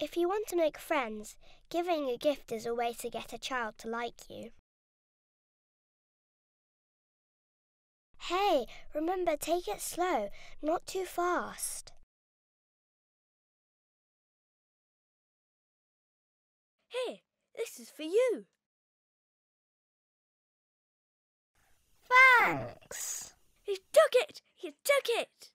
If you want to make friends, giving a gift is a way to get a child to like you. Hey, remember, take it slow, not too fast. Hey, this is for you. Thanks. He took it! He took it!